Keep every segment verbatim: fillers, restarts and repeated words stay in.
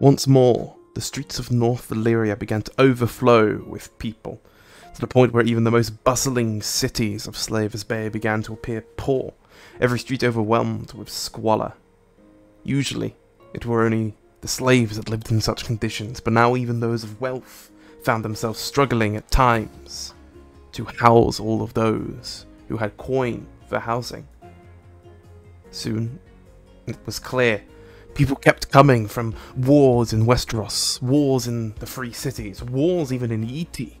Once more, the streets of North Valyria began to overflow with people, to the point where even the most bustling cities of Slavers Bay began to appear poor, every street overwhelmed with squalor. Usually, it were only the slaves that lived in such conditions, but now even those of wealth found themselves struggling at times to house all of those who had coin for housing. Soon, it was clear. People kept coming from wars in Westeros, wars in the Free Cities, wars even in Yiti.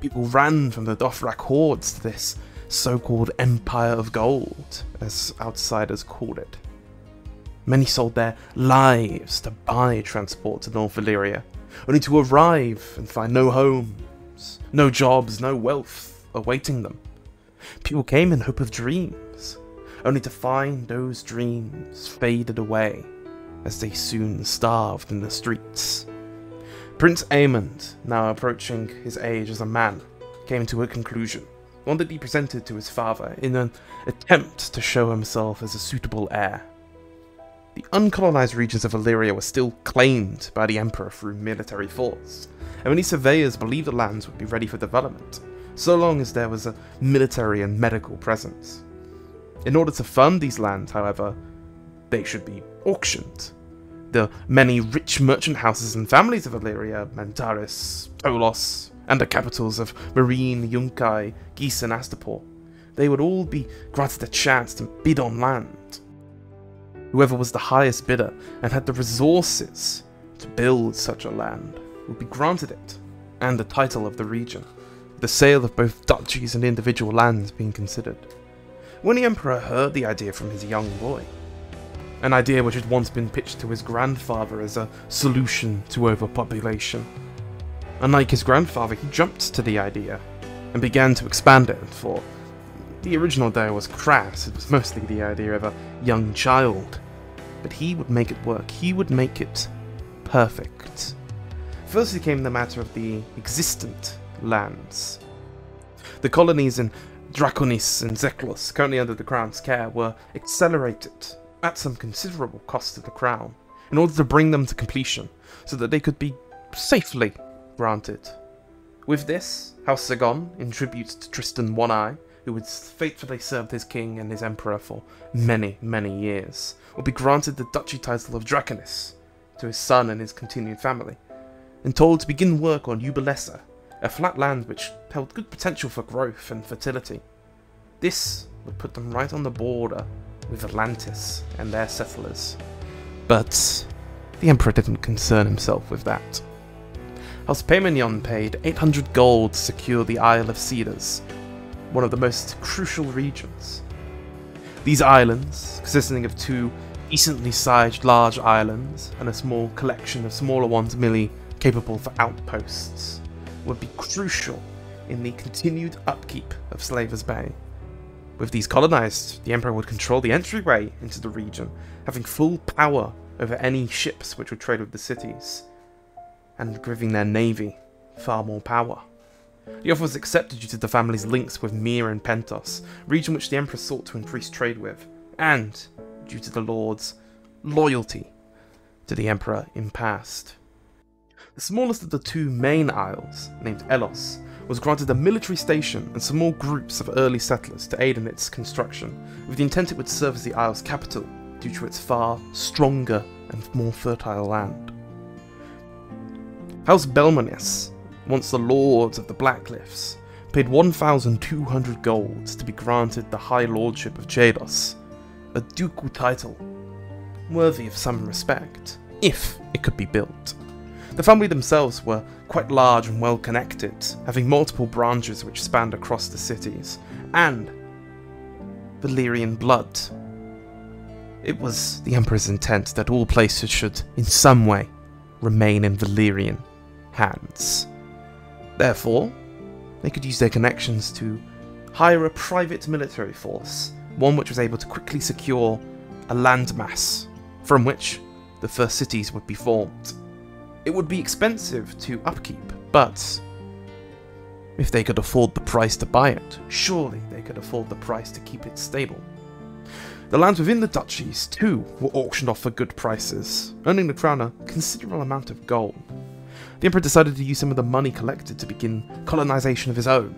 People ran from the Dothrak hordes to this so-called Empire of Gold, as outsiders called it. Many sold their lives to buy transport to North Valyria, only to arrive and find no homes, no jobs, no wealth awaiting them. People came in hope of dreams, only to find those dreams faded away as they soon starved in the streets. Prince Aemond, now approaching his age as a man, came to a conclusion, one that he presented to his father in an attempt to show himself as a suitable heir. The uncolonized regions of Valyria were still claimed by the Emperor through military force, and many surveyors believed the lands would be ready for development, so long as there was a military and medical presence. In order to fund these lands, however, they should be auctioned. The many rich merchant houses and families of Valyria, Mantaris, Oros, and the capitals of Meereen, Yunkai, Geese and Astapor, they would all be granted a chance to bid on land. Whoever was the highest bidder and had the resources to build such a land would be granted it, and the title of the region, the sale of both duchies and individual lands being considered. When the Emperor heard the idea from his young boy, an idea which had once been pitched to his grandfather as a solution to overpopulation, unlike his grandfather, he jumped to the idea and began to expand it, for the original idea was crass, it was mostly the idea of a young child. But he would make it work, he would make it perfect. Firstly came the matter of the existent lands. The colonies in Draconis and Zeklos, currently under the Crown's care, were accelerated at some considerable cost to the Crown, in order to bring them to completion, so that they could be safely granted. With this, House Sagon, in tribute to Tristan One-Eye, who had faithfully served his king and his emperor for many, many years, would be granted the duchy title of Draconis to his son and his continued family, and told to begin work on Eubelessa, a flat land which held good potential for growth and fertility. This would put them right on the border with Volantis and their settlers. But the Emperor didn't concern himself with that. House Paemenion paid eight hundred gold to secure the Isle of Cedars, one of the most crucial regions. These islands, consisting of two decently sized large islands and a small collection of smaller ones merely capable for outposts, would be crucial in the continued upkeep of Slavers Bay. With these colonized, the Emperor would control the entryway into the region, having full power over any ships which would trade with the cities, and giving their navy far more power. The offer was accepted due to the family's links with Mir and Pentos, region which the Emperor sought to increase trade with, and due to the Lord's loyalty to the Emperor in past. The smallest of the two main isles, named Elos, was granted a military station and some more groups of early settlers to aid in its construction, with the intent it would serve as the isle's capital due to its far stronger and more fertile land. House Belmanis, once the lords of the Blacklifts, paid one thousand two hundred golds to be granted the High Lordship of Jados, a ducal title worthy of some respect, if it could be built. The family themselves were quite large and well connected, having multiple branches which spanned across the cities, and Valyrian blood. It was the Emperor's intent that all places should, in some way, remain in Valyrian hands. Therefore, they could use their connections to hire a private military force, one which was able to quickly secure a landmass, from which the first cities would be formed. It would be expensive to upkeep, but if they could afford the price to buy it, surely they could afford the price to keep it stable. The lands within the duchies, too, were auctioned off for good prices, earning the crown a considerable amount of gold. The Emperor decided to use some of the money collected to begin colonization of his own,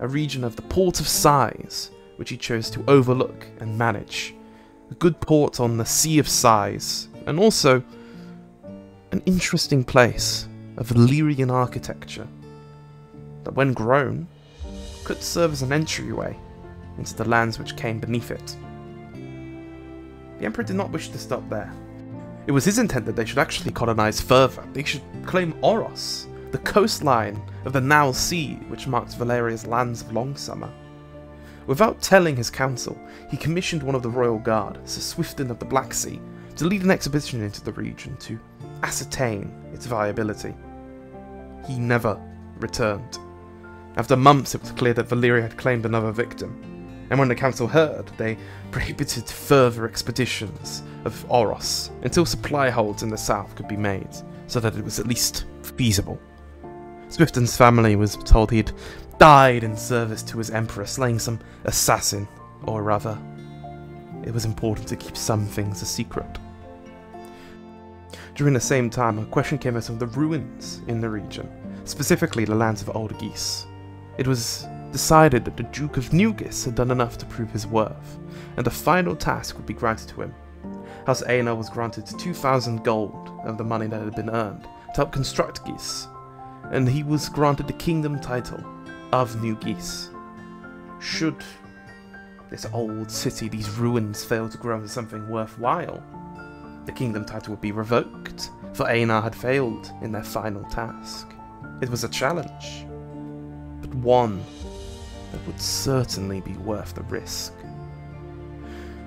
a region of the Port of Sighs, which he chose to overlook and manage. A good port on the Sea of Sighs, and also an interesting place of Valyrian architecture that, when grown, could serve as an entryway into the lands which came beneath it. The Emperor did not wish to stop there. It was his intent that they should actually colonize further. They should claim Oros, the coastline of the Nile Sea, which marked Valeria's lands of Longsummer. Without telling his council, he commissioned one of the royal guard, Sir Swifton of the Black Sea, to lead an expedition into the region to ascertain its viability. He never returned. After months, it was clear that Valyria had claimed another victim, and when the council heard, they prohibited further expeditions of Oros until supply holds in the south could be made, so that it was at least feasible. Swifton's family was told he'd died in service to his emperor, slaying some assassin or rather. It was important to keep some things a secret. During the same time, a question came as of the ruins in the region, specifically the lands of Old Geese. It was decided that the Duke of New Geese had done enough to prove his worth, and the final task would be granted to him. House Aenor was granted two thousand gold of the money that had been earned to help construct Geese, and he was granted the kingdom title of New Geese. Should this old city, these ruins, fail to grow into something worthwhile, the kingdom title would be revoked, for Aenor had failed in their final task. It was a challenge, but one that would certainly be worth the risk.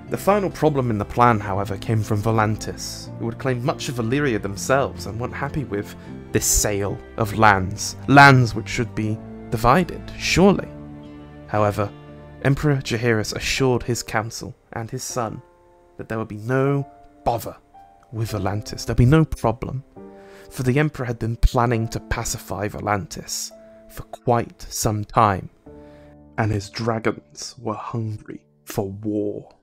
The final problem in the plan, however, came from Volantis, who had claimed much of Valyria themselves and weren't happy with this sale of lands, lands which should be divided, surely. However, Emperor Jaehaerys assured his council and his son that there would be no bother with Volantis, there'd be no problem, for the Emperor had been planning to pacify Volantis for quite some time, and his dragons were hungry for war.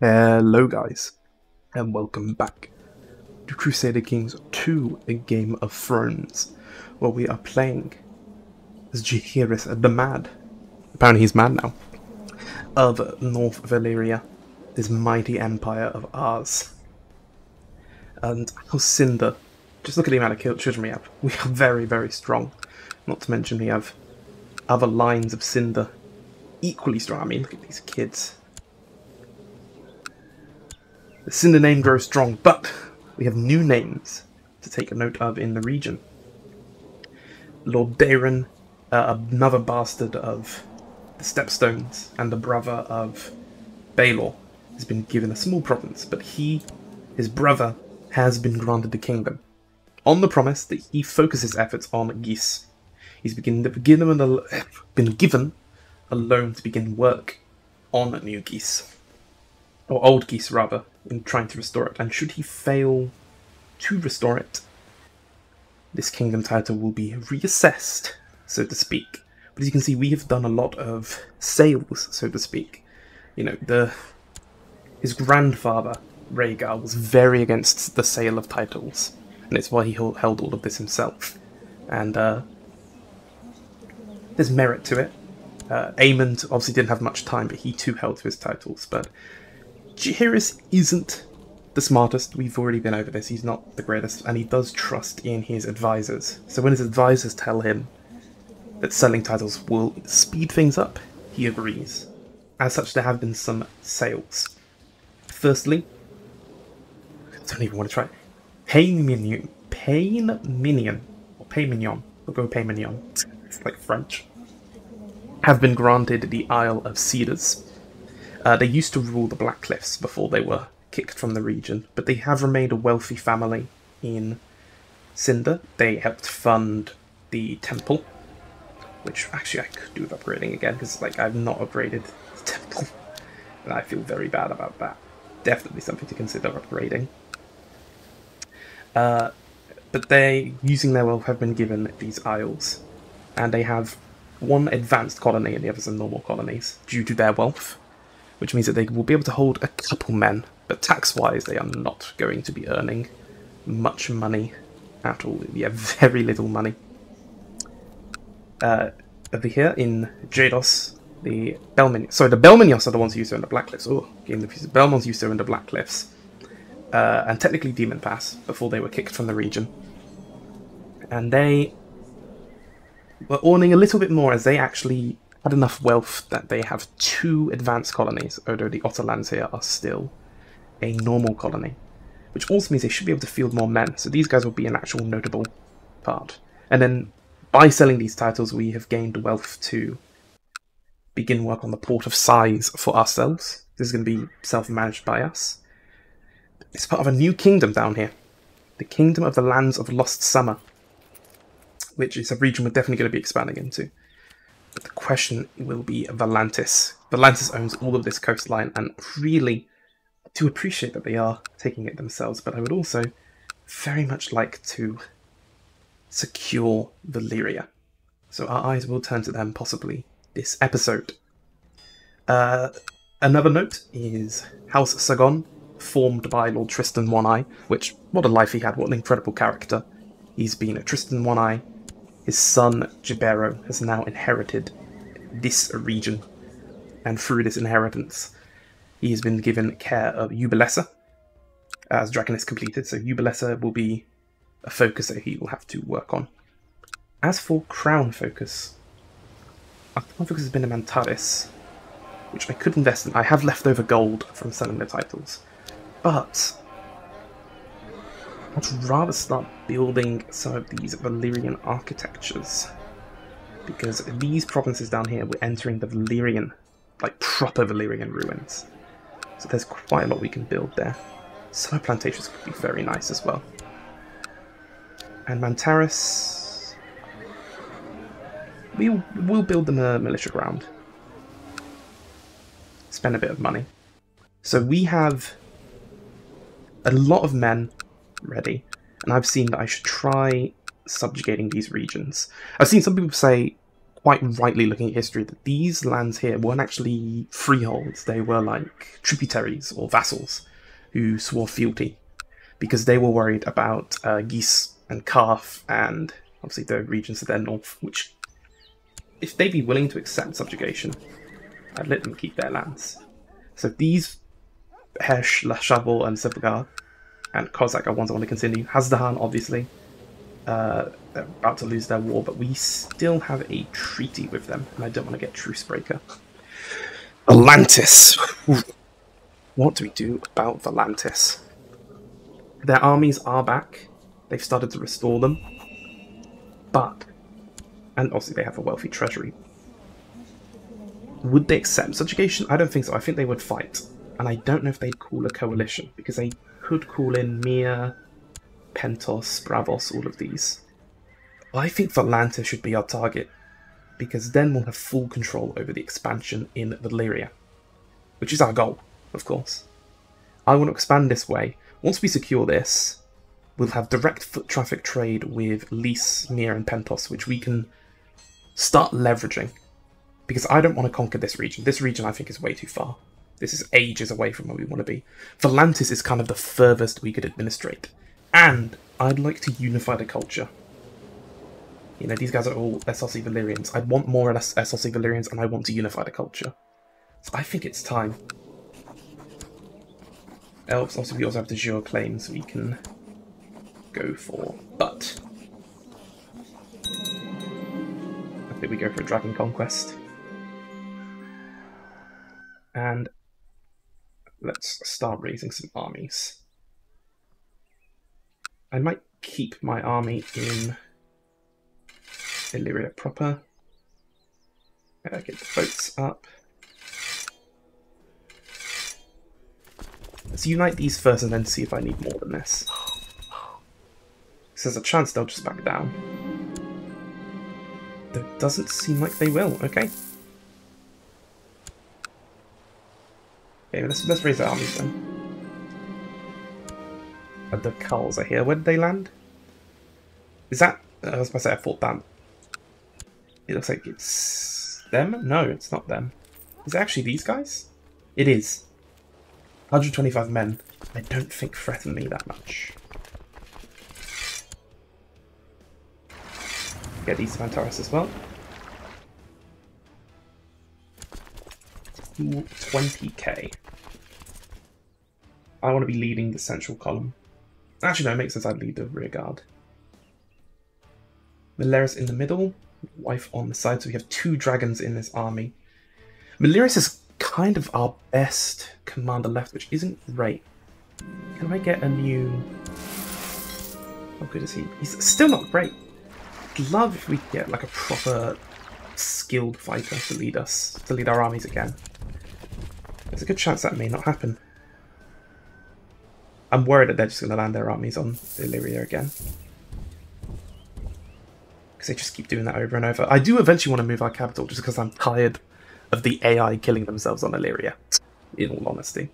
Hello guys, and welcome back to Crusader Kings two, A Game of Thrones, where we are playing as Jaehaerys the Mad, apparently he's mad now, of North Valyria, this mighty empire of ours. And House Cynder, just look at the amount of kill children we have. We are very, very strong. Not to mention we have other lines of Cynder equally strong. I mean, look at these kids. The Cynder name grows strong, but we have new names to take a note of in the region. Lord Daeron, uh, another bastard of the Stepstones and the brother of Baylor, has been given a small province, but he, his brother, has been granted the kingdom, on the promise that he focuses efforts on Geese. He's been given a loan to begin work on New Geese, or Old Geese rather, in trying to restore it, and should he fail to restore it, this kingdom title will be reassessed, so to speak. But as you can see, we have done a lot of sales, so to speak. You know, the his grandfather, Rhaegar, was very against the sale of titles, and it's why he held all of this himself. And uh, there's merit to it. Uh, Aemond obviously didn't have much time, but he too held to his titles. But Jaehaerys isn't the smartest. We've already been over this. He's not the greatest, and he does trust in his advisors. So when his advisors tell him that selling titles will speed things up, he agrees. As such, there have been some sales. Firstly, I don't even want to try it. Paemenion, Paemenion, or Paemenion, we'll go Paemenion, it's like French, have been granted the Isle of Cedars. Uh, they used to rule the Blacklifts before they were kicked from the region, but they have remained a wealthy family in Cynder. They helped fund the temple, which actually I could do with upgrading again, because like I've not upgraded the temple, and I feel very bad about that. Definitely something to consider upgrading. Uh, but they, using their wealth, have been given these isles, and they have one advanced colony and the others are normal colonies due to their wealth, which means that they will be able to hold a couple men, but tax-wise they are not going to be earning much money at all. Yeah, very little money. Uh, over here in Jados, the Belmenios, sorry, the Belmenios are the ones who used to own the Blacklifts. Oh, game confused. Belmons used to own the Blacklifts, uh, and technically Demon Pass before they were kicked from the region, and they were awning a little bit more as they actually had enough wealth that they have two advanced colonies, although the Otterlands here are still a normal colony, which also means they should be able to field more men, so these guys will be an actual notable part. And then by selling these titles we have gained wealth to begin work on the Port of Sighs for ourselves. This is going to be self-managed by us. It's part of a new kingdom down here, the Kingdom of the Lands of Lost Summer, which is a region we're definitely going to be expanding into. But the question will be Volantis. Volantis owns all of this coastline, and really do appreciate that they are taking it themselves, but I would also very much like to secure Valyria. So our eyes will turn to them, possibly, this episode. Uh, another note is House Sagon, formed by Lord Tristan One-Eye, which, what a life he had, what an incredible character he's been. At Tristan One-Eye, his son Jibero has now inherited this region, and through this inheritance he has been given care of Eubelessa, as Draconis completed, so Eubelessa will be a focus that he will have to work on. As for Crown Focus, our Crown Focus has been a Mantaris, which I could invest in. I have leftover gold from selling the titles, but I'd rather start building some of these Valyrian architectures, because these provinces down here, we're entering the Valyrian, like proper Valyrian ruins. So there's quite a lot we can build there. Summer plantations could be very nice as well. And Mantaris, we'll, we'll build them a militia ground. Spend a bit of money. So we have a lot of men ready, and I've seen that I should try subjugating these regions. I've seen some people say, quite rightly looking at history, that these lands here weren't actually freeholds, they were like tributaries or vassals who swore fealty, because they were worried about uh, geese and calf and obviously the regions to their north, which, if they'd be willing to accept subjugation, I'd let them keep their lands. So these Hesh, Lashavel and Sebgar and Kozak are ones I want to continue. Hasdahan, obviously, uh, they're about to lose their war, but we still have a treaty with them, and I don't want to get Truce Breaker. Volantis! What do we do about Volantis? Their armies are back. They've started to restore them. But, and obviously they have a wealthy treasury. Would they accept subjugation? I don't think so. I think they would fight. And I don't know if they'd call a coalition, because they could call in Mir, Pentos, Bravos, all of these. I think Volantis should be our target, because then we'll have full control over the expansion in Valyria, which is our goal, of course. I want to expand this way. Once we secure this, we'll have direct foot traffic trade with Lys, Mir and Pentos, which we can start leveraging, because I don't want to conquer this region. This region I think is way too far. This is ages away from where we want to be. Volantis is kind of the furthest we could administrate. And I'd like to unify the culture. You know, these guys are all Essosi Valyrians. I want more Essosi Valyrians, and I want to unify the culture. So I think it's time. Elves, obviously we also have the Jure claims we can go for, but I think we go for a Dragon Conquest. And let's start raising some armies. I might keep my army in Illyria proper. Uh, get the boats up. Let's unite these first and then see if I need more than this. Because there's a chance they'll just back down. It doesn't seem like they will, okay. Okay, let's, let's raise our armies then. The culls are here. Where did they land? Is that... I was about to say, I thought that. It looks like it's them? No, it's not them. Is it actually these guys? It is. one hundred twenty-five men. I don't think threaten me that much. Get these Mantaris as well. Ooh, twenty K. I want to be leading the central column. Actually, no, it makes sense I'd lead the rear guard. Maleris in the middle. Wife on the side, so we have two dragons in this army. Maleris is kind of our best commander left, which isn't great. Can I get a new... How good is he? He's still not great. I'd love if we could get like a proper skilled fighter to lead us, to lead our armies again. There's a good chance that may not happen. I'm worried that they're just going to land their armies on Illyria again. Because they just keep doing that over and over. I do eventually want to move our capital just because I'm tired of the A I killing themselves on Illyria, in all honesty.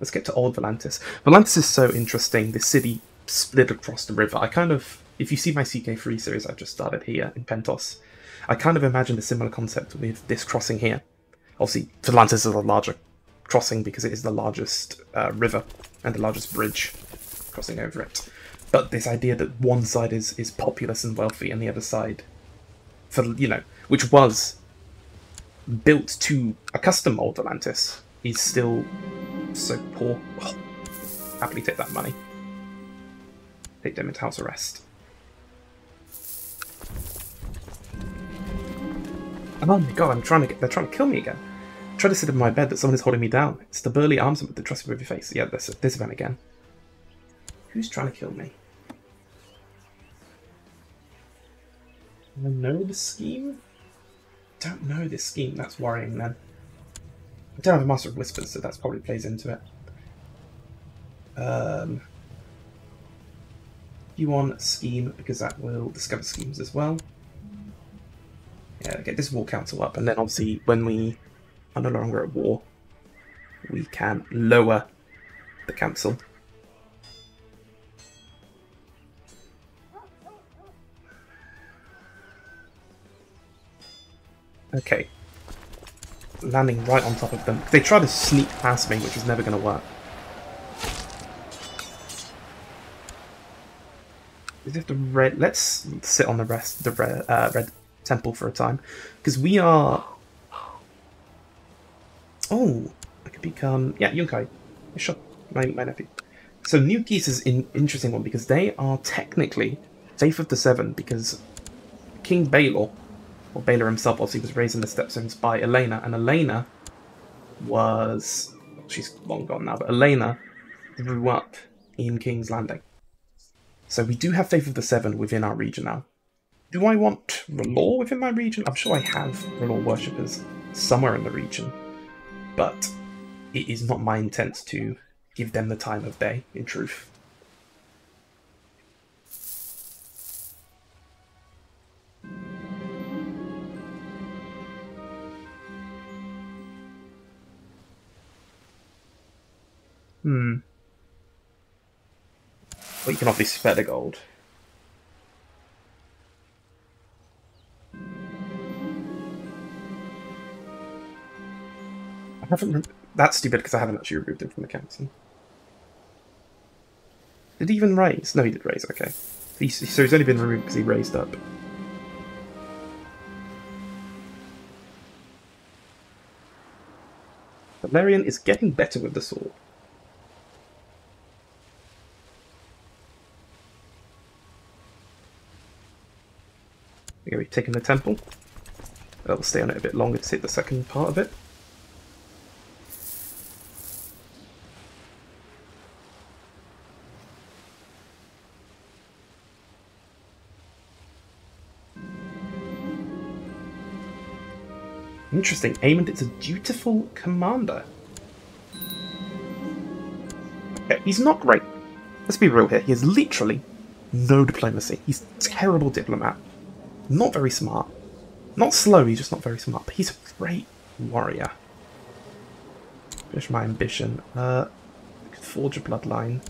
Let's get to Old Volantis. Volantis is so interesting. This city split across the river. I kind of, if you see my C K three series I've just started here in Pentos, I kind of imagined a similar concept with this crossing here. Obviously, Volantis is a larger crossing because it is the largest uh, river and the largest bridge crossing over it. But this idea that one side is, is populous and wealthy and the other side, for you know, which was built to accustom Old Volantis, is still so poor. Oh, happily take that money. Take them into house arrest. And oh my god, I'm trying to get, they're trying to kill me again. Try to sit in my bed that someone is holding me down. It's the burly armsman with the trusty with your face. Yeah, this, this event again. Who's trying to kill me? Do I know the scheme? Don't know this scheme. That's worrying then. I don't have a Master of Whispers, so that probably plays into it. Um, you want scheme, because that will discover schemes as well. Yeah, get this war council up, and then obviously when we... I'm no longer at war. We can lower the council. Okay. Landing right on top of them. They try to sneak past me, which is never going to work. Is it the red? Let's sit on the rest, the red, uh, red temple for a time, because we are. Oh, I could become... Yeah, Yunkai. I shot my, my nephew. So New Geese is an interesting one because they are technically safe of the seven because King Baylor, or Baylor himself, obviously was raised in the Stepstones by Elena, and Elena was... She's long gone now, but Elena grew up in King's Landing. So we do have Faith of the Seven within our region now. Do I want R'hllor within my region? I'm sure I have R'hllor worshippers somewhere in the region. But it is not my intent to give them the time of day, in truth. Hmm. Well, you can obviously spare the gold. I haven't. That's stupid because I haven't actually removed him from the council. Did he even raise? No, he did raise. Okay, he, so he's only been removed because he raised up. Valerian is getting better with the sword. Okay, we've taken the temple. I'll stay on it a bit longer to take the second part of it. Interesting. Aemond, it's a dutiful commander. Okay, he's not great. Let's be real here. He has literally no diplomacy. He's a terrible diplomat. Not very smart. Not slow, he's just not very smart. But he's a great warrior. Finish my ambition. Uh, I could forge a bloodline.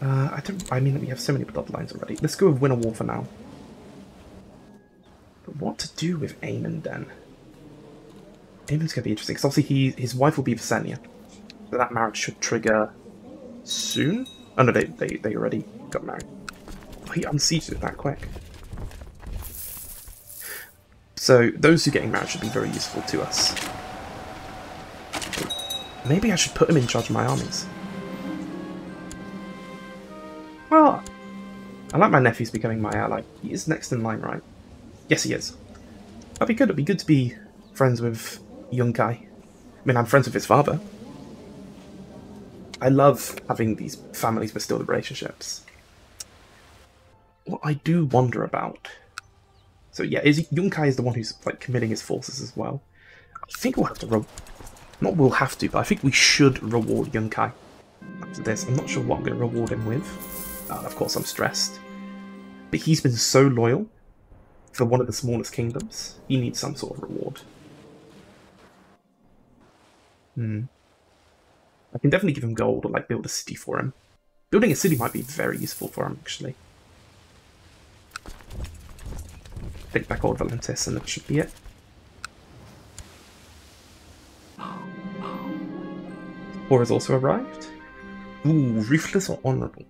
Uh, I don't... I mean, we have so many bloodlines already. Let's go with win a war for now. what to do with Aemond then. Aemond's going to be interesting, because obviously he, his wife will be Visenya. So that marriage should trigger soon? Oh no, they, they, they already got married. Oh, he unseated it that quick. So those who are getting married should be very useful to us. Maybe I should put him in charge of my armies. Well, I like my nephew's becoming my ally. He is next in line, right? Yes, he is. That'd be good. It'd be good to be friends with Yunkai. I mean, I'm friends with his father. I love having these families but still the relationships. What I do wonder about... So yeah, is Yunkai is the one who's like committing his forces as well. I think we'll have to... Re not we'll have to, but I think we should reward Yunkai after this. I'm not sure what I'm going to reward him with. Uh, of course, I'm stressed. But he's been so loyal for one of the smallest kingdoms. He needs some sort of reward. Hmm. I can definitely give him gold or like build a city for him. Building a city might be very useful for him, actually. Take back old Volantis and that should be it. Oros also arrived. Ooh, Ruthless or Honourable?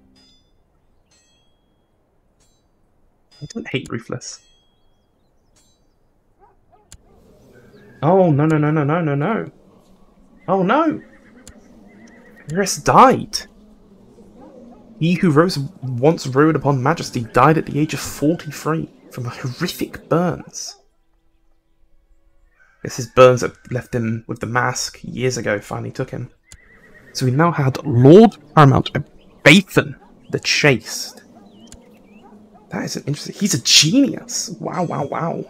I don't hate Ruthless. Oh, no, no, no, no, no, no, no. Oh, no! Maleris died! He who rose once rode upon majesty died at the age of forty-three from horrific burns. It's his burns that left him with the mask years ago finally took him. So we now had Lord Paramount of Bathan the Chaste. That is an interesting... He's a genius! Wow, wow, wow.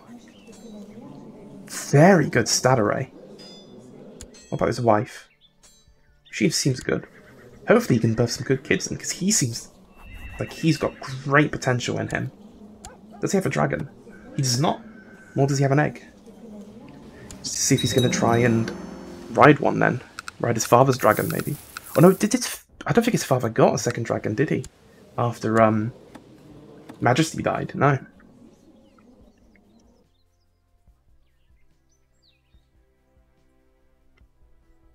Very good stat array. What about his wife? She seems good. Hopefully he can birth some good kids in, because he seems like he's got great potential in him. Does he have a dragon? He does not. Nor does he have an egg. Let's see if he's going to try and ride one then. Ride his father's dragon, maybe. Oh no, did his... I don't think his father got a second dragon, did he? After, um... Majesty died, no.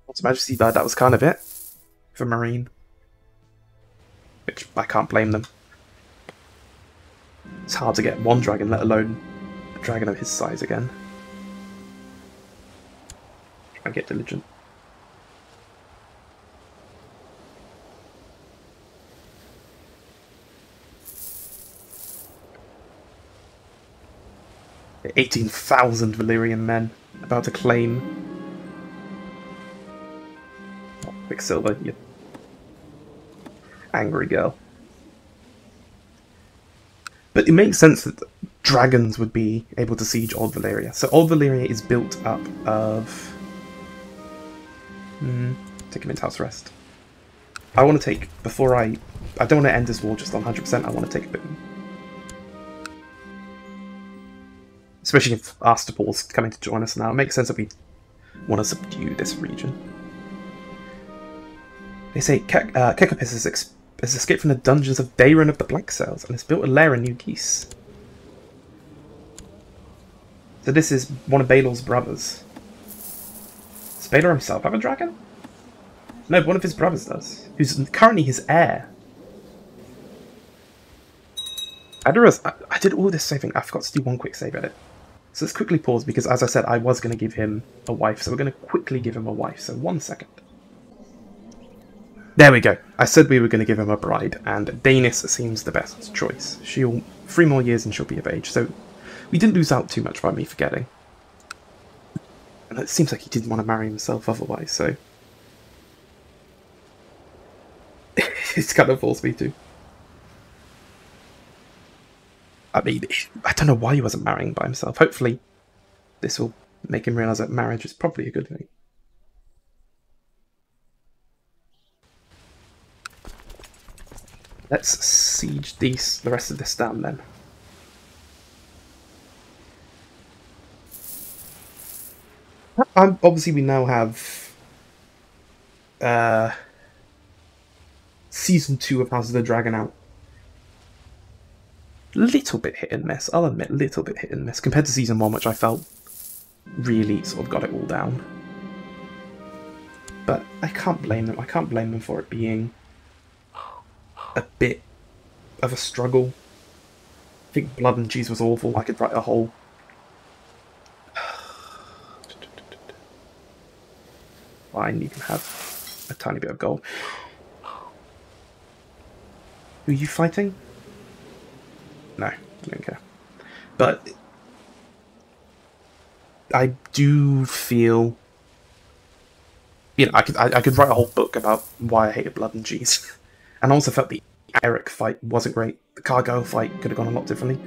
Once Majesty died, that was kind of it. For Meereen. Which, I can't blame them. It's hard to get one dragon, let alone a dragon of his size again. Try and get diligent. eighteen thousand Valyrian men about to claim. Oh, Quicksilver, you angry girl. But it makes sense that dragons would be able to siege Old Valyria. So Old Valyria is built up of... Mm, take him into house arrest. I want to take, before I... I don't want to end this war just on one hundred percent, I want to take a bit... Especially if Astapal's coming to join us now. It makes sense that we want to subdue this region. They say Ke uh, Kekopis has, has escaped from the dungeons of Daeron of the Black Sails and has built a lair in New Geese. So this is one of Baylor's brothers. Does Baylor himself have a dragon? No, one of his brothers does. Who's currently his heir. I, realize, I, I did all this saving. I forgot to do one quick save edit. So let's quickly pause, because as I said, I was going to give him a wife, so we're going to quickly give him a wife. So one second. There we go. I said we were going to give him a bride, and Daeron seems the best choice. She'll three more years and she'll be of age, so we didn't lose out too much by me forgetting. And it seems like he didn't want to marry himself otherwise, so... It's kind of forced me to. I mean, I don't know why he wasn't marrying by himself. Hopefully, this will make him realise that marriage is probably a good thing. Let's siege these, the rest of this down then. I'm, obviously, we now have uh, Season two of House of the Dragon out. little bit hit and miss, I'll admit, little bit hit and miss, compared to Season one, which I felt really sort of got it all down. But I can't blame them, I can't blame them for it being a bit of a struggle. I think Blood and Cheese was awful, I could write a whole... Fine, you can have a tiny bit of gold. Who are you fighting? No, I don't care. But I do feel... You know, I could, I, I could write a whole book about why I hated Blood and Cheese. And I also felt the Eric fight wasn't great. The Cargo fight could have gone a lot differently.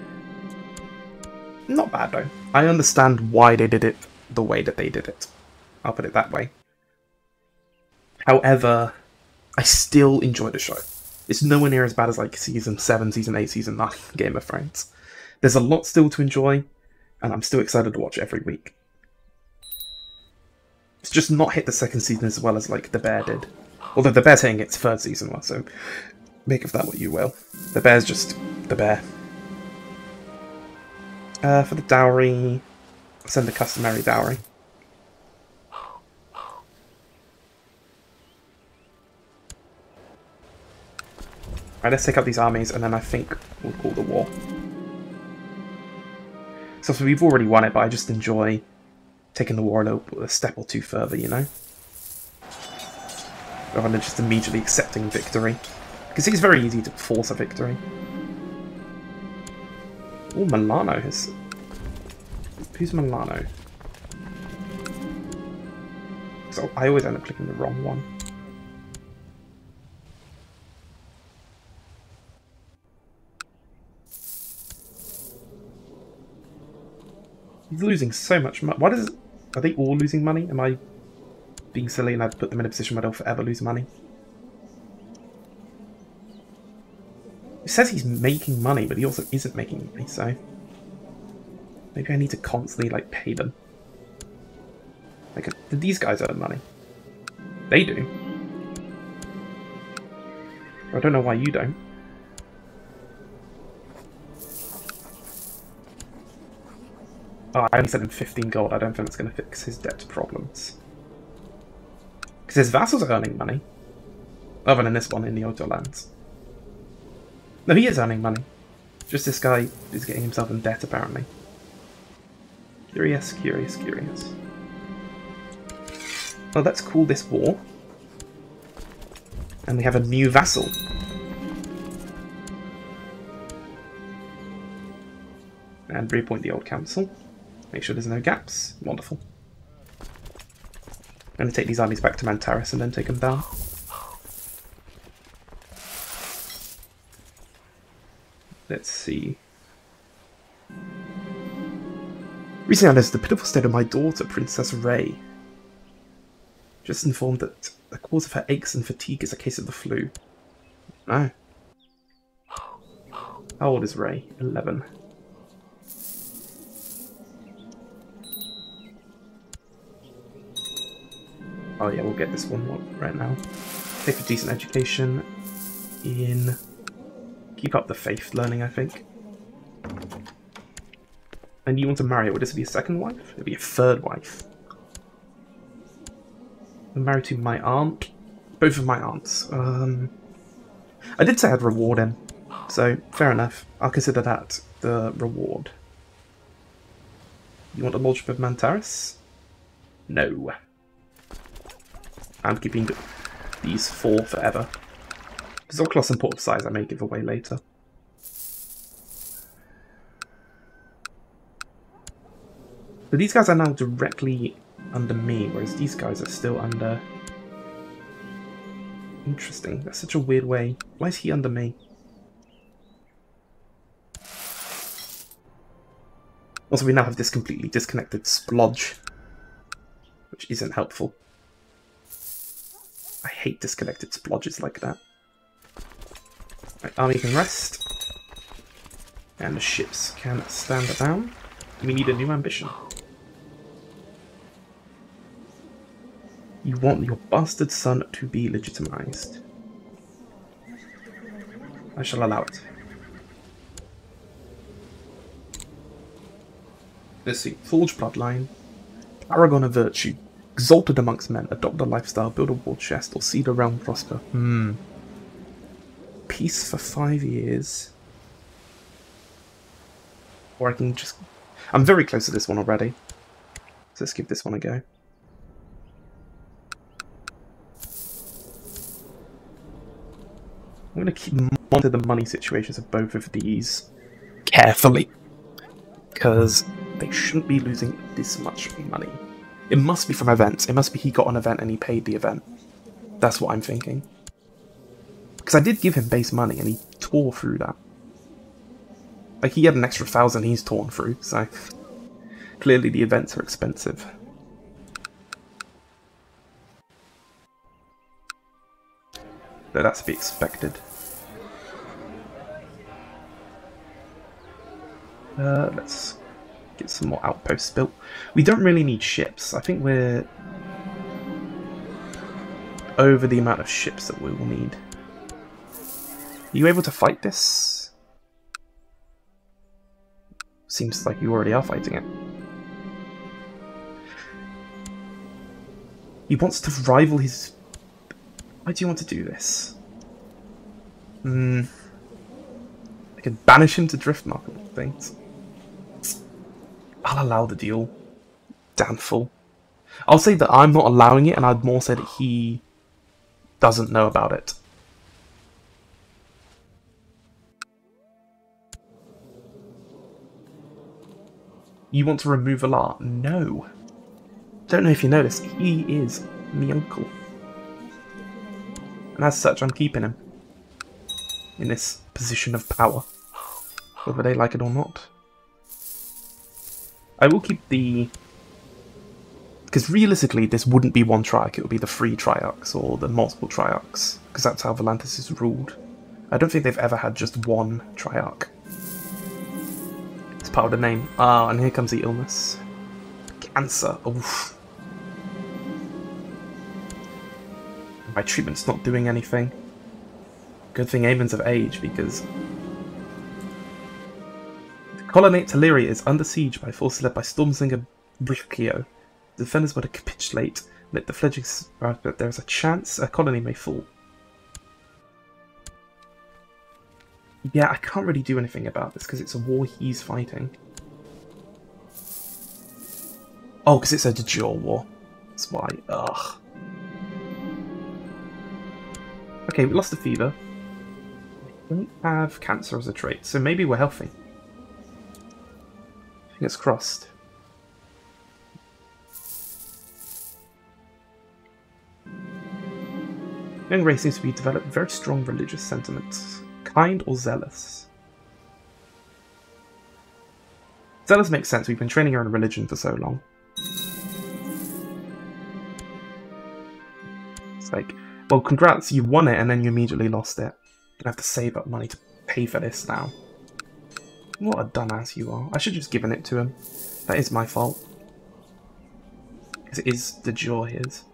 Not bad, though. I understand why they did it the way that they did it. I'll put it that way. However, I still enjoy the show. It's nowhere near as bad as, like, Season seven, Season eight, Season nine, Game of Thrones. There's a lot still to enjoy, and I'm still excited to watch every week. It's just not hit the second season as well as, like, The Bear did. Although The Bear's hitting its third season well, so make of that what you will. The Bear's just The Bear. Uh, for the dowry, I'll send the customary dowry. Right, let's take out these armies, and then I think we'll call the war. So, so we've already won it, but I just enjoy taking the war a, little, a step or two further, you know? Rather than just immediately accepting victory. Because it's very easy to force a victory. Oh, Milano has... Who's Milano? So I always end up clicking the wrong one. He's losing so much money. Why does... Are they all losing money? Am I being silly and I've put them in a position where they'll forever lose money? It says he's making money, but he also isn't making money, so... Maybe I need to constantly, like, pay them. Like, these guys earn money. They do. I don't know why you don't. Oh, I only sent him fifteen gold. I don't think that's going to fix his debt problems. Because his vassals are earning money. Other than this one in the Outer Lands. No, he is earning money. Just this guy is getting himself in debt, apparently. Curious, curious, curious. Well, let's call this war. And we have a new vassal. And reappoint the old council. Make sure there's no gaps. Wonderful. I'm going to take these armies back to Mantaris and then take them down. Let's see. Recently I noticed the pitiful state of my daughter, Princess Ray. Just informed that the cause of her aches and fatigue is a case of the flu. No. How old is Ray? eleven. Oh yeah, we'll get this one right now. Pay for decent education in... Keep up the faith learning, I think. And you want to marry her. Would this be a second wife? It'd be a third wife. I'm married to my aunt. Both of my aunts. Um, I did say I'd reward him. So, fair enough. I'll consider that the reward. You want the lordship of Mantaris? No. I'm keeping these four forever. Zorklos and Port of Size I may give away later. So these guys are now directly under me, whereas these guys are still under... Interesting, that's such a weird way. Why is he under me? Also, we now have this completely disconnected splodge, which isn't helpful. I hate disconnected splodges like that. Right, army can rest. And the ships can stand down. We need a new ambition. You want your bastard son to be legitimized. I shall allow it. Let's see. Forge bloodline. Paragon of virtue. Exalted amongst men. Adopt a lifestyle. Build a war chest. Or see the realm prosper. Hmm. Peace for five years. Or I can just... I'm very close to this one already. So let's give this one a go. I'm going to keep monitor the money situations of both of these carefully, because they shouldn't be losing this much money. It must be from events. It must be he got an event and he paid the event. That's what I'm thinking. Because I did give him base money and he tore through that. Like, he had an extra thousand he's torn through, so... Clearly the events are expensive. So that's to be expected. Uh, let's get some more outposts built. We don't really need ships. I think we're... over the amount of ships that we will need. Are you able to fight this? Seems like you already are fighting it. He wants to rival his... Why do you want to do this? Hmm. I can banish him to Driftmark and things. I'll allow the deal. Damn fool. I'll say that I'm not allowing it, and I'd more say that he doesn't know about it. You want to remove Alar? No. Don't know if you notice, he is me uncle. And as such, I'm keeping him in this position of power, whether they like it or not. I will keep the... because realistically, this wouldn't be one triarch, it would be the three triarchs, or the multiple triarchs, because that's how Volantis is ruled. I don't think they've ever had just one triarch. Part of the name. Ah, and here comes the illness. Cancer. Oof. My treatment's not doing anything. Good thing Aemond's of age, because... the colonnade Illyria is under siege by forces led by Stormzinger Bricchio. The defenders were to capitulate, let the fledgling survive, but there is a chance a colony may fall. Yeah, I can't really do anything about this, because it's a war he's fighting. Oh, because it's a dual war. That's why. Ugh. Okay, we lost the fever. We don't have cancer as a trait, so maybe we're healthy. Fingers crossed. Young race seems to be developed very strong religious sentiments. Kind or zealous? Zealous makes sense, we've been training her in religion for so long. It's like, well, congrats, you won it and then you immediately lost it. You're gonna have to save up money to pay for this now. What a dumbass you are. I should have just given it to him. That is my fault. Because it is the jaw his.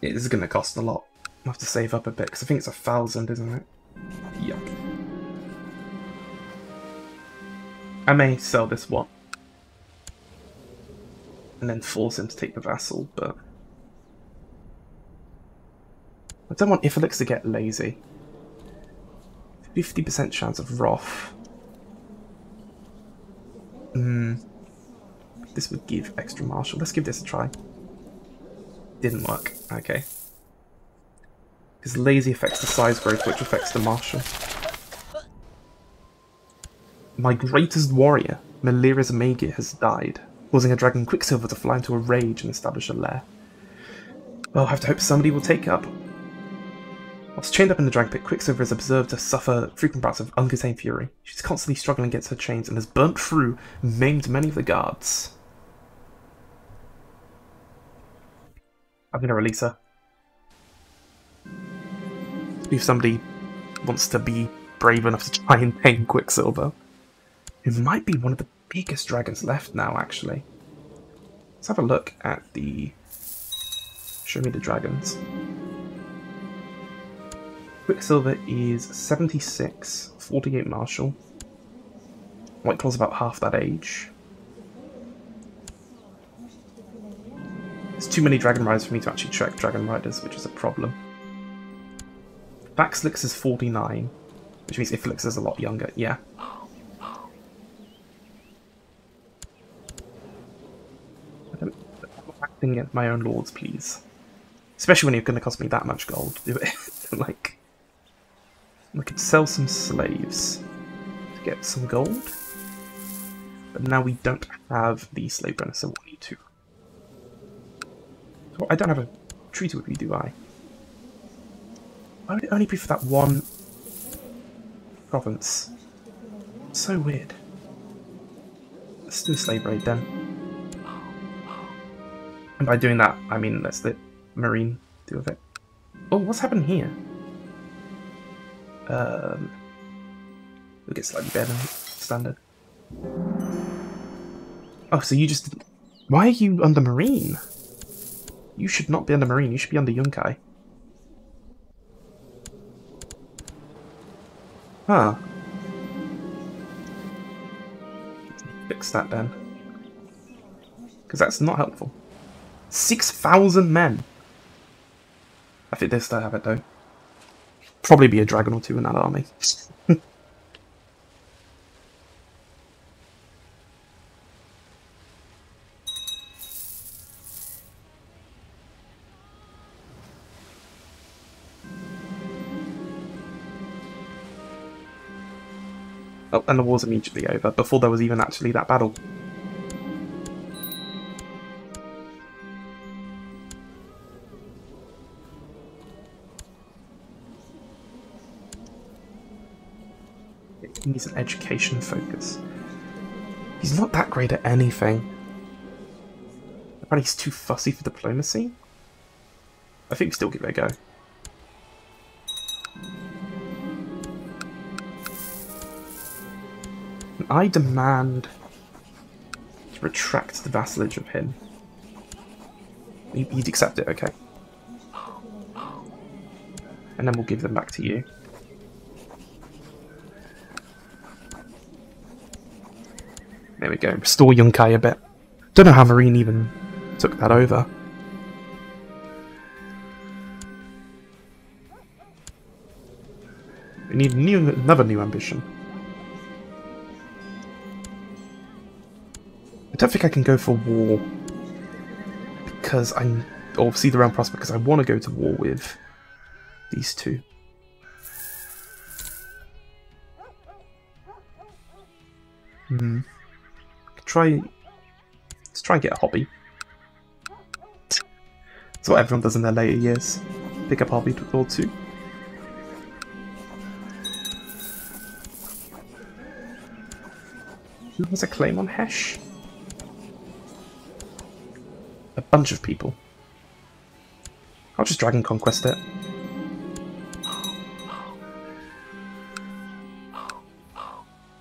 Yeah, this is going to cost a lot. I'll have to save up a bit, because I think it's a thousand, isn't it? Yuck. I may sell this one. And then force him to take the vassal, but... I don't want Ithalix to get lazy. fifty percent chance of Wrath. Hmm. This would give extra martial. Let's give this a try. Didn't work. Okay. Because lazy affects the size growth, which affects the martial. My greatest warrior, Maleris Magir, has died, causing a dragon Quicksilver to fly into a rage and establish a lair. Well, I have to hope somebody will take up. Whilst chained up in the dragon pit, Quicksilver is observed to suffer frequent bouts of uncontained fury. She's constantly struggling against her chains and has burnt through and maimed many of the guards. I'm going to release her. If somebody wants to be brave enough to try and tame Quicksilver, it might be one of the biggest dragons left now, actually. Let's have a look at the... show me the dragons. Quicksilver is seventy-six, forty-eight martial. White Claw's about half that age. There's too many Dragon Riders for me to actually check Dragon Riders, which is a problem. Baxlix is forty-nine, which means Iflix is a lot younger, yeah. I don't, I'm not acting at my own lords, please. Especially when you're going to cost me that much gold. Like... I could sell some slaves to get some gold, but now we don't have the slave bonus, so we need to. Well, I don't have a treaty with you, do I? Why would it only be for that one province? So weird. Let's do a slave raid then. And by doing that, I mean let's let Meereen deal with it. Oh, what's happened here? Um, we'll get slightly better than standard. Oh, so you just didn't... Why are you under Meereen? You should not be under Meereen, you should be under Yunkai. Huh. Fix that then. Because that's not helpful. six thousand men! I think they still have it though. Probably be a dragon or two in that army. Oh, and the war's immediately over, before there was even actually that battle. He needs an education focus. He's not that great at anything. Apparently he's too fussy for diplomacy. I think we still give it a go. And I demand to retract the vassalage of him. You'd accept it, okay. And then we'll give them back to you. There we go, restore Yunkai a bit. Don't know how Meereen even took that over. We need new, another new ambition. I don't think I can go for war because I'm, or see the round prospect because I want to go to war with these two. Hmm. Try, let's try and get a hobby. That's what everyone does in their later years. Pick up hobby or two. Who has a claim on Hesh? A bunch of people. I'll just Dragon Conquest it.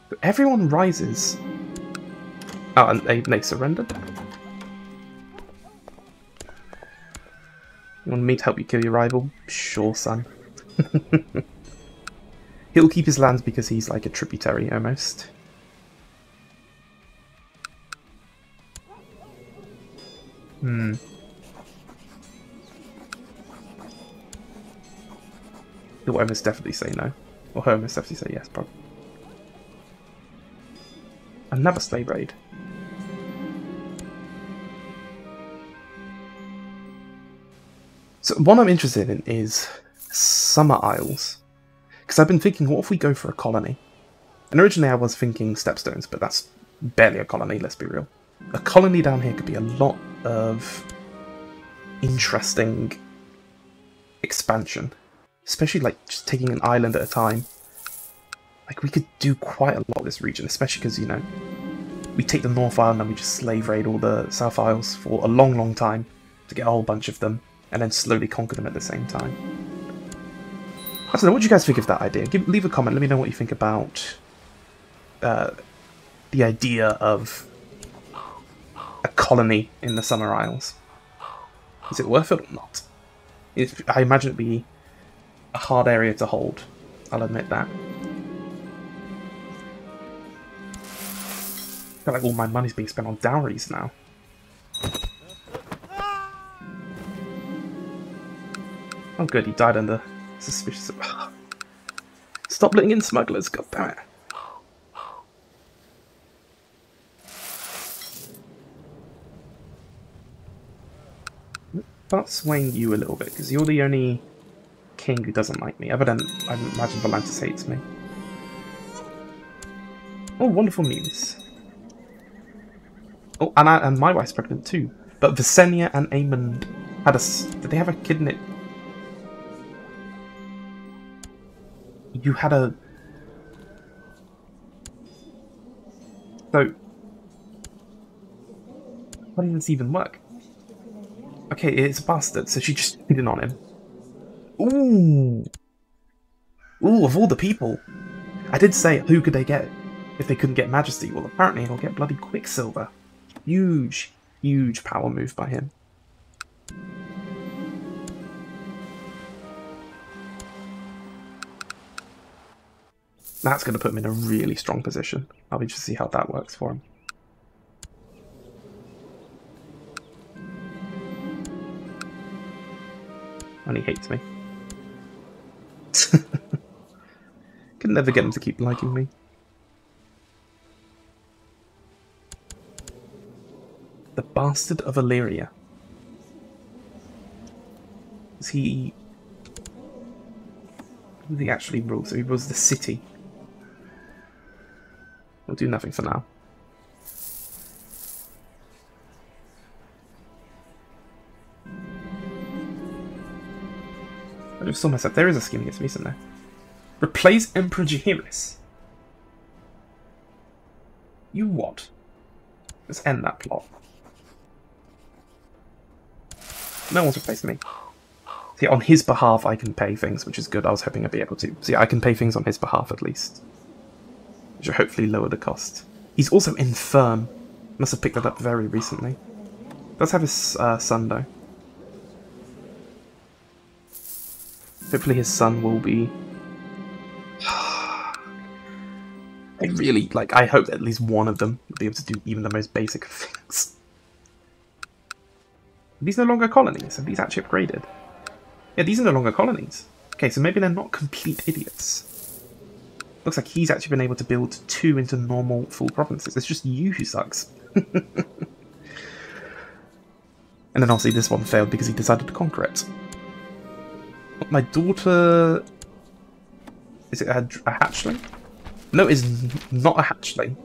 But everyone rises. Oh, and they, they surrendered. You want me to help you kill your rival? Sure, son. He'll keep his lands because he's like a tributary, almost. Hmm. He'll almost definitely say no. Or he'll almost definitely say yes, probably. Another slave raid. So one I'm interested in is Summer Isles, because I've been thinking, what if we go for a colony? And originally I was thinking Stepstones, but that's barely a colony, let's be real. A colony down here could be a lot of interesting expansion, especially like just taking an island at a time. Like we could do quite a lot of this region, especially because, you know, we take the North Island and we just slave raid all the South Isles for a long, long time to get a whole bunch of them. And then slowly conquer them at the same time. I don't know, what do you guys think of that idea? Give, leave a comment, let me know what you think about uh, the idea of a colony in the Summer Isles. Is it worth it or not? If, I imagine it'd be a hard area to hold. I'll admit that. I feel like all my money's being spent on dowries now. Oh good, he died under suspicious... Stop letting in smugglers, god damn it. Start swaying you a little bit, because you're the only king who doesn't like me. Other than, I imagine Volantis hates me. Oh, wonderful news. Oh, and, I, and my wife's pregnant too. But Visenya and Aemond had a... Did they have a kid in it? You had a... So... How did this even work? Okay, it's a bastard, so she just cheated on him. Ooh! Ooh, of all the people! I did say, who could they get if they couldn't get Majesty? Well, apparently he'll get bloody Quicksilver. Huge, huge power move by him. That's going to put him in a really strong position. I'll be interested to see how that works for him. And he hates me. Could never get him to keep liking me. The bastard of Illyria. Is he... Who does he actually rule? So he rules the city. We'll do nothing for now. I just saw myself. There is a scheme against me, isn't there? Replace Emperor Jaehaerys. You what? Let's end that plot. No one's replaced me. See, on his behalf I can pay things, which is good. I was hoping I'd be able to. See, I can pay things on his behalf at least. Which will hopefully lower the cost. He's also infirm. Must have picked that up very recently. Let's have his uh, son though. Hopefully his son will be... I really, like, I hope that at least one of them will be able to do even the most basic of things. Are these no longer colonies? Are these actually upgraded? Yeah, these are no longer colonies. Okay, so maybe they're not complete idiots. Looks like he's actually been able to build two into normal full provinces. It's just you who sucks. And then obviously this one failed because he decided to conquer it. My daughter... Is it a, a hatchling? No, it's not a hatchling.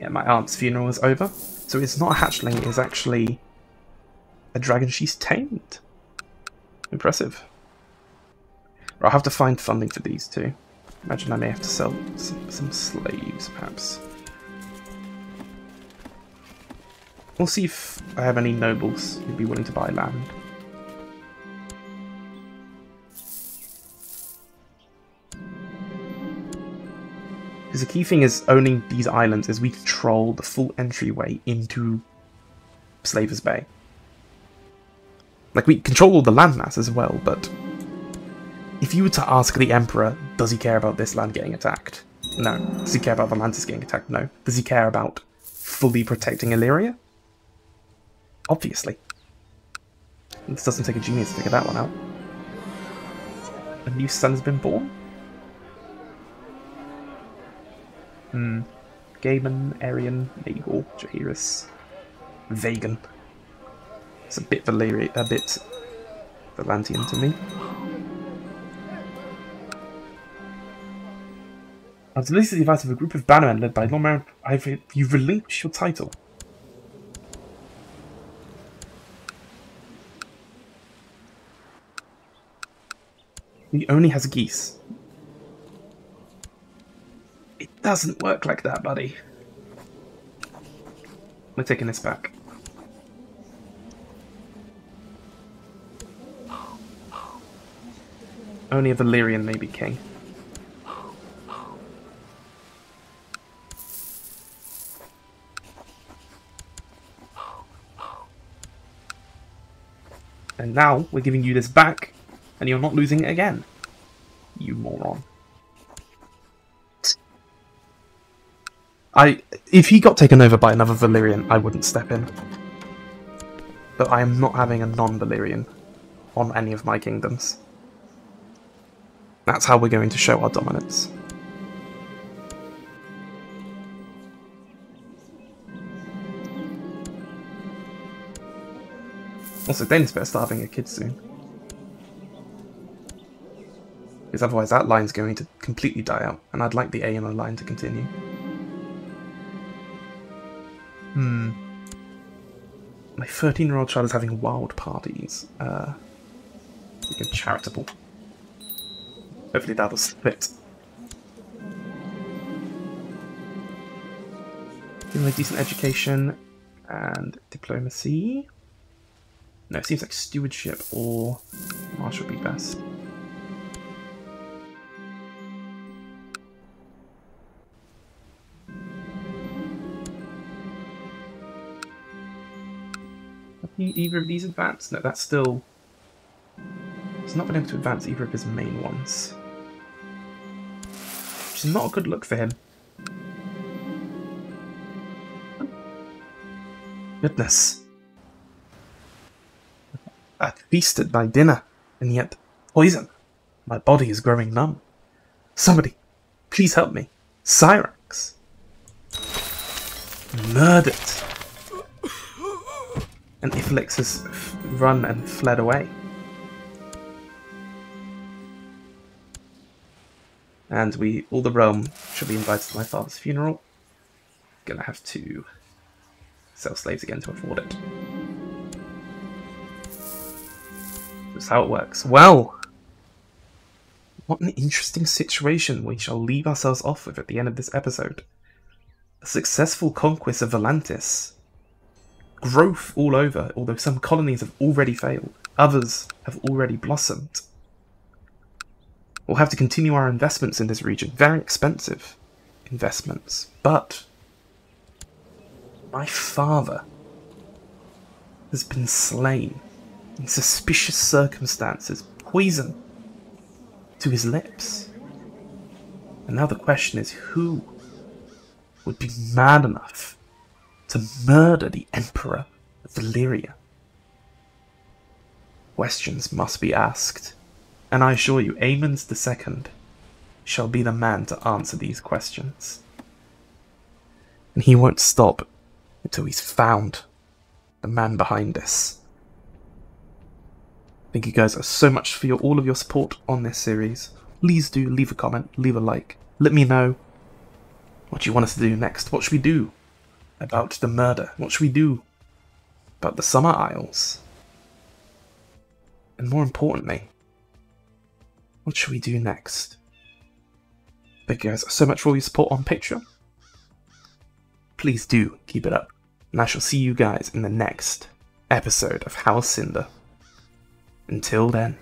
Yeah, my aunt's funeral is over. So it's not a hatchling, it's actually a dragon she's tamed. Impressive. I'll have to find funding for these two. Imagine I may have to sell some, some slaves, perhaps. We'll see if I have any nobles who'd be willing to buy land. Because the key thing is owning these islands is we control the full entryway into Slavers Bay. Like, we control all the landmass as well, but if you were to ask the Emperor, does he care about this land getting attacked? No. Does he care about Volantis getting attacked? No. Does he care about fully protecting Illyria? Obviously. This doesn't take a genius to figure that one out. A new son has been born? Hmm. Gaiman, Arian, Nahor, Jaehaerys, Vagan. It's a bit Valyria, a bit Volantian to me. I was enlisted the advice of a group of bannermen led by Lormarin. Re you relinquish your title. He only has geese. It doesn't work like that, buddy. We're taking this back. Only a Valyrian may be king. And now we're giving you this back, and you're not losing it again. You moron. I, if he got taken over by another Valyrian, I wouldn't step in. But I am not having a non-Valyrian on any of my kingdoms. That's how we're going to show our dominance. Also, Dane's better start having a kid soon. Because otherwise that line's going to completely die out, and I'd like the A M O line to continue. Hmm. My thirteen-year-old child is having wild parties. Uh, charitable. Hopefully that'll split. Give him a decent education and diplomacy. No, it seems like stewardship or marshal would be best. Have either of these advanced? No, that's still... He's not been able to advance either of his main ones. Which is not a good look for him. Goodness. I feasted my dinner, and yet poison. My body is growing numb. Somebody, please help me. Cyrax. Murdered. And Iflix has run and fled away. And we, all the realm, should be invited to my father's funeral. Gonna have to sell slaves again to afford it. That's how it works. Well, what an interesting situation we shall leave ourselves off with at the end of this episode. A successful conquest of Volantis. Growth all over, although some colonies have already failed. Others have already blossomed. We'll have to continue our investments in this region. Very expensive investments. But my father has been slain. In suspicious circumstances, poison to his lips. And now the question is, who would be mad enough to murder the Emperor of Valyria? Questions must be asked, and I assure you, Aemond the Second shall be the man to answer these questions. And he won't stop until he's found the man behind this. Thank you guys so much for your, all of your support on this series. Please do leave a comment, leave a like. Let me know what you want us to do next. What should we do about the murder? What should we do about the Summer Isles? And more importantly, what should we do next? Thank you guys so much for all your support on Patreon. Please do keep it up. And I shall see you guys in the next episode of House Cinder. Until then.